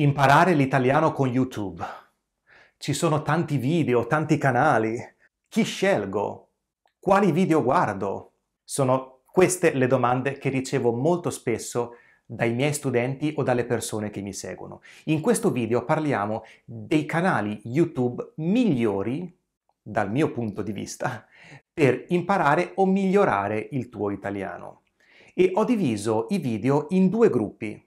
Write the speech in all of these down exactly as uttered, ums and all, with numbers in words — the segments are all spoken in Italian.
Imparare l'italiano con YouTube. Ci sono tanti video, tanti canali. Chi scelgo? Quali video guardo? Sono queste le domande che ricevo molto spesso dai miei studenti o dalle persone che mi seguono. In questo video parliamo dei canali YouTube migliori, dal mio punto di vista, per imparare o migliorare il tuo italiano. E ho diviso i video in due gruppi.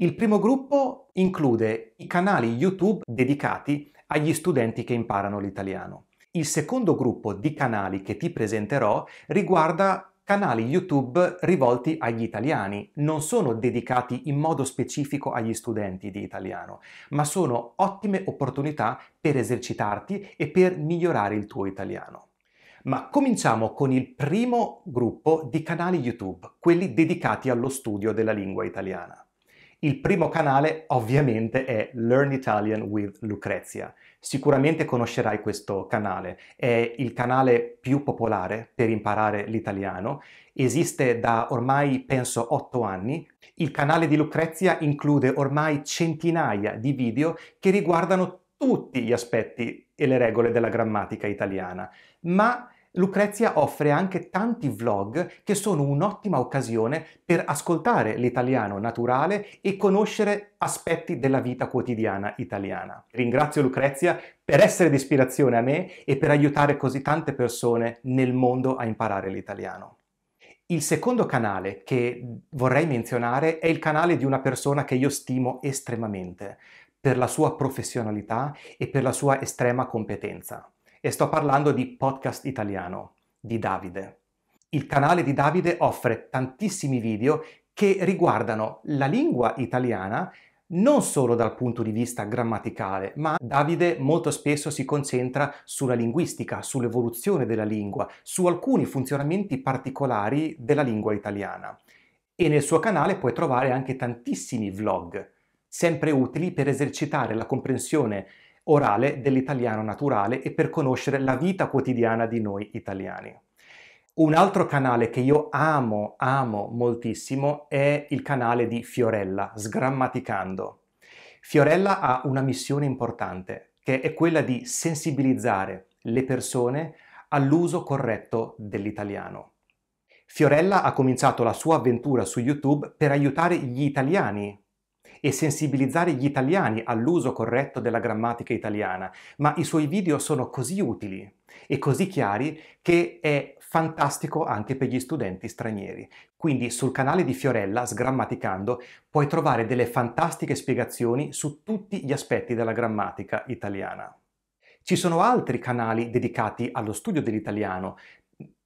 Il primo gruppo include i canali YouTube dedicati agli studenti che imparano l'italiano. Il secondo gruppo di canali che ti presenterò riguarda canali YouTube rivolti agli italiani. Non sono dedicati in modo specifico agli studenti di italiano, ma sono ottime opportunità per esercitarti e per migliorare il tuo italiano. Ma cominciamo con il primo gruppo di canali YouTube, quelli dedicati allo studio della lingua italiana. Il primo canale ovviamente è Learn Italian with Lucrezia. Sicuramente conoscerai questo canale, è il canale più popolare per imparare l'italiano, esiste da ormai penso otto anni. Il canale di Lucrezia include ormai centinaia di video che riguardano tutti gli aspetti e le regole della grammatica italiana, ma Lucrezia offre anche tanti vlog che sono un'ottima occasione per ascoltare l'italiano naturale e conoscere aspetti della vita quotidiana italiana. Ringrazio Lucrezia per essere di ispirazione a me e per aiutare così tante persone nel mondo a imparare l'italiano. Il secondo canale che vorrei menzionare è il canale di una persona che io stimo estremamente per la sua professionalità e per la sua estrema competenza. E sto parlando di Podcast Italiano, di Davide. Il canale di Davide offre tantissimi video che riguardano la lingua italiana non solo dal punto di vista grammaticale, ma Davide molto spesso si concentra sulla linguistica, sull'evoluzione della lingua, su alcuni funzionamenti particolari della lingua italiana. E nel suo canale puoi trovare anche tantissimi vlog, sempre utili per esercitare la comprensione orale dell'italiano naturale e per conoscere la vita quotidiana di noi italiani. Un altro canale che io amo, amo moltissimo è il canale di Fiorella, Sgrammaticando. Fiorella ha una missione importante, che è quella di sensibilizzare le persone all'uso corretto dell'italiano. Fiorella ha cominciato la sua avventura su YouTube per aiutare gli italiani e sensibilizzare gli italiani all'uso corretto della grammatica italiana, ma i suoi video sono così utili e così chiari che è fantastico anche per gli studenti stranieri. Quindi sul canale di Fiorella, Sgrammaticando, puoi trovare delle fantastiche spiegazioni su tutti gli aspetti della grammatica italiana. Ci sono altri canali dedicati allo studio dell'italiano.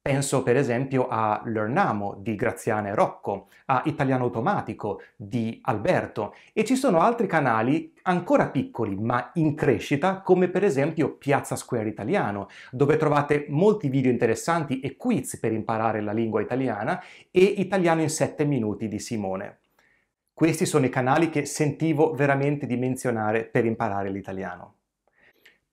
Penso per esempio a LearnAmo di Graziana e Rocco, a Italiano Automatico di Alberto, e ci sono altri canali ancora piccoli ma in crescita, come per esempio Piazza Square Italiano, dove trovate molti video interessanti e quiz per imparare la lingua italiana, e Italiano in sette minuti di Simone. Questi sono i canali che sentivo veramente di menzionare per imparare l'italiano.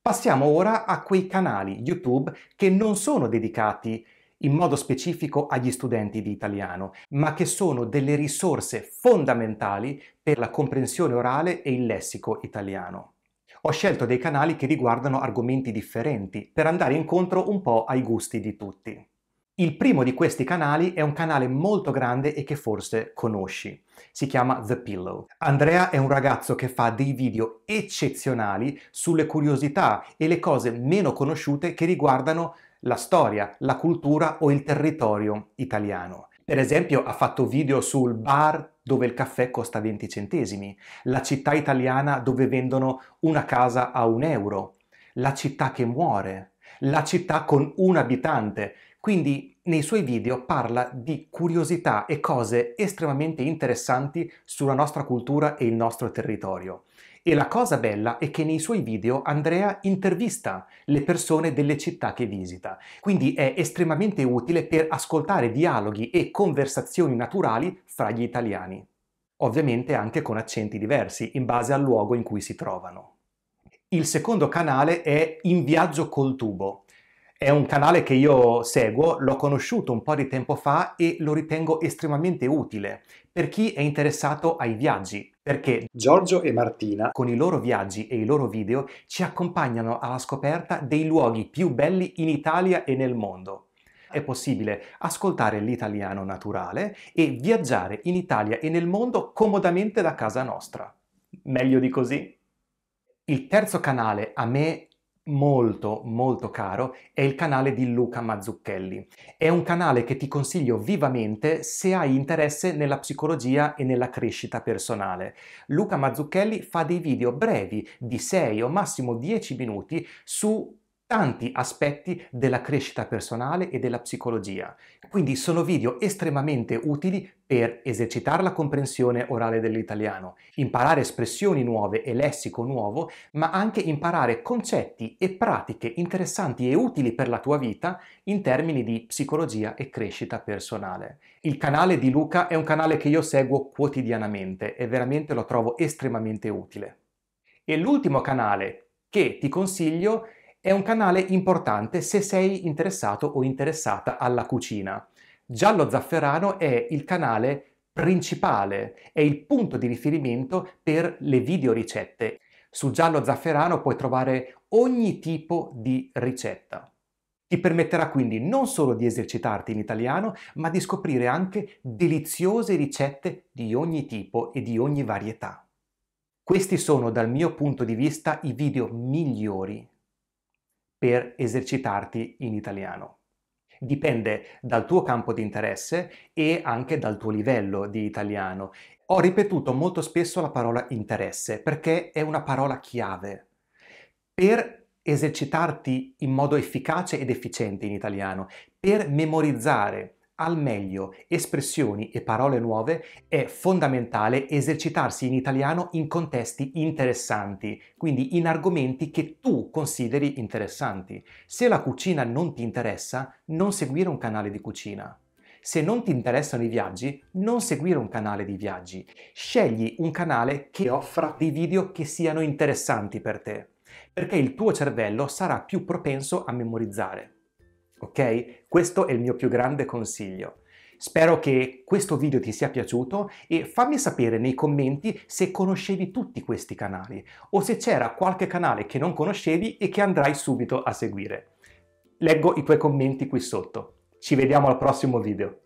Passiamo ora a quei canali YouTube che non sono dedicati in modo specifico agli studenti di italiano, ma che sono delle risorse fondamentali per la comprensione orale e il lessico italiano. Ho scelto dei canali che riguardano argomenti differenti per andare incontro un po' ai gusti di tutti. Il primo di questi canali è un canale molto grande e che forse conosci. Si chiama The Pillow. Andrea è un ragazzo che fa dei video eccezionali sulle curiosità e le cose meno conosciute che riguardano la storia, la cultura o il territorio italiano. Per esempio ha fatto video sul bar dove il caffè costa venti centesimi, la città italiana dove vendono una casa a un euro, la città che muore, la città con un abitante. Quindi nei suoi video parla di curiosità e cose estremamente interessanti sulla nostra cultura e il nostro territorio. E la cosa bella è che nei suoi video Andrea intervista le persone delle città che visita, quindi è estremamente utile per ascoltare dialoghi e conversazioni naturali fra gli italiani, ovviamente anche con accenti diversi in base al luogo in cui si trovano. Il secondo canale è In viaggio col tubo. È un canale che io seguo, l'ho conosciuto un po' di tempo fa e lo ritengo estremamente utile per chi è interessato ai viaggi. perché Giorgio e Martina, con i loro viaggi e i loro video, ci accompagnano alla scoperta dei luoghi più belli in Italia e nel mondo. È possibile ascoltare l'italiano naturale e viaggiare in Italia e nel mondo comodamente da casa nostra. Meglio di così? Il terzo canale a me molto molto caro è il canale di Luca Mazzucchelli. È un canale che ti consiglio vivamente se hai interesse nella psicologia e nella crescita personale. Luca Mazzucchelli fa dei video brevi di sei o massimo dieci minuti su tanti aspetti della crescita personale e della psicologia. Quindi sono video estremamente utili per esercitare la comprensione orale dell'italiano, imparare espressioni nuove e lessico nuovo, ma anche imparare concetti e pratiche interessanti e utili per la tua vita in termini di psicologia e crescita personale. Il canale di Luca è un canale che io seguo quotidianamente e veramente lo trovo estremamente utile. E l'ultimo canale che ti consiglio è un canale importante se sei interessato o interessata alla cucina. Giallo Zafferano è il canale principale, è il punto di riferimento per le videoricette. Su Giallo Zafferano puoi trovare ogni tipo di ricetta. Ti permetterà quindi non solo di esercitarti in italiano, ma di scoprire anche deliziose ricette di ogni tipo e di ogni varietà. Questi sono, dal mio punto di vista, i video migliori per esercitarti in italiano. Dipende dal tuo campo di interesse e anche dal tuo livello di italiano. Ho ripetuto molto spesso la parola interesse perché è una parola chiave. Per esercitarti in modo efficace ed efficiente in italiano, per memorizzare al meglio espressioni e parole nuove, è fondamentale esercitarsi in italiano in contesti interessanti, quindi in argomenti che tu consideri interessanti. Se la cucina non ti interessa, non seguire un canale di cucina. Se non ti interessano i viaggi, non seguire un canale di viaggi. Scegli un canale che offra dei video che siano interessanti per te, perché il tuo cervello sarà più propenso a memorizzare. Ok? Questo è il mio più grande consiglio. Spero che questo video ti sia piaciuto e fammi sapere nei commenti se conoscevi tutti questi canali o se c'era qualche canale che non conoscevi e che andrai subito a seguire. Leggo i tuoi commenti qui sotto. Ci vediamo al prossimo video.